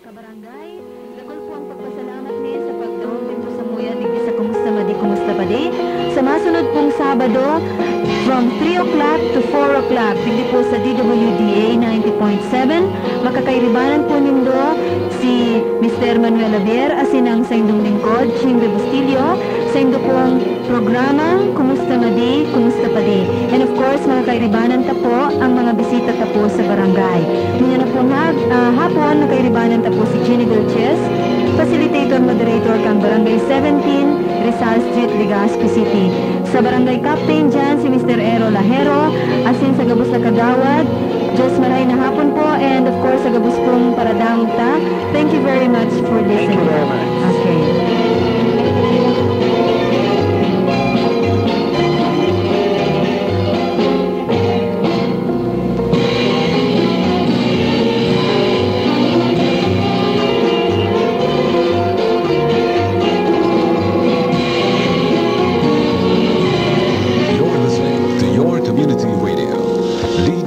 kabarangay, lagol po ang pagpasalamat niya sa pagdaong dito sa Muya Ligis sa Kumusta Madi, Kumusta Padi. Sa masunod pong Sabado, from 3 o'clock to 4 o'clock, hindi po sa DWDA 90.7, makakairibanan po nindo si Mr. Manuel Abier, asinang sa indong lingkod, De Bustillo, sa indo po ang programa Kumusta Madi, Kumusta Padi. And of course, mga kairibanan ta po ang mga bisita ta po sa barangay. Muna na po hapon, nakairibanan ta po si Jenny Dulces, Facilitator Moderator kang Barangay 17, Rizal Street, Legazpi City. Sa barangay captain dyan, si Mr. Ero Lahero, asin sa gabos na kadawad. Diyos maray na hapon po, and of course, sa gabos pong paradang ta. Thank you very much for listening. Thank you very much. Okay.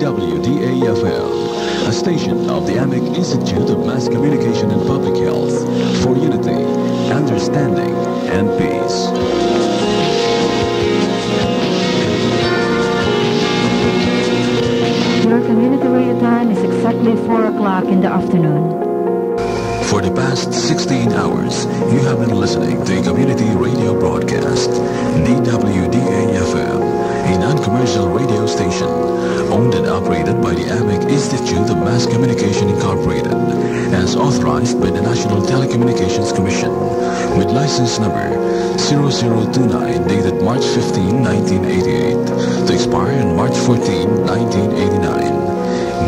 DWDA FM, a station of the AMEC Institute of Mass Communication and Public Health, for unity, understanding, and peace. Your community radio time is exactly 4 o'clock in the afternoon. For the past 16 hours, you have been listening to a community radio broadcast, DWDA FM, a non-commercial radio station owned and operated by the AMEC Institute of Mass Communication Incorporated, as authorized by the National Telecommunications Commission, with license number 0029, dated March 15, 1988, to expire on March 14, 1989.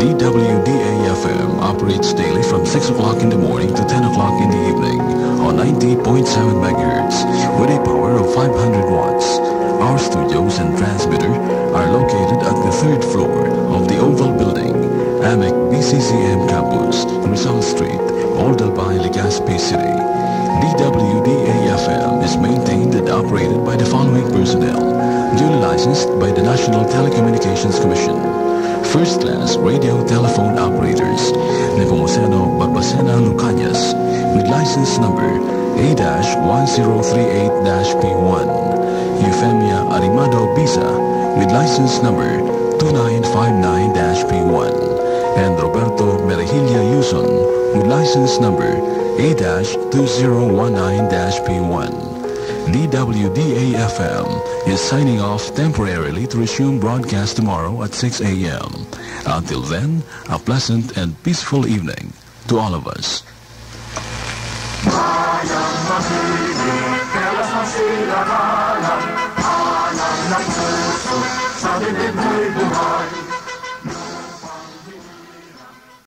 DWDA-FM operates daily from 6 o'clock in the morning to 10 o'clock in the evening on 90.7 MHz with a power of 500 watts. Our studios and transmitter are located at the third floor of the Oval Building, AMEC-BCCM Campus, Rizal Street, Aldabay, Legazpi City. DWDA-FM is maintained and operated by the following personnel, duly licensed by the National Telecommunications Commission. First class radio telephone operators, Nepomuceno Barbacena Lucañas, with license number A-1038-P1. Eufemia Alimado Visa with license number 2959-P1, and Roberto Melejiria Yuson with license number A-2019-P1. DWDA-FM is signing off temporarily to resume broadcast tomorrow at 6 a.m. Until then, a pleasant and peaceful evening to all of us. Alam ng puso sa dilim mo'y buhay.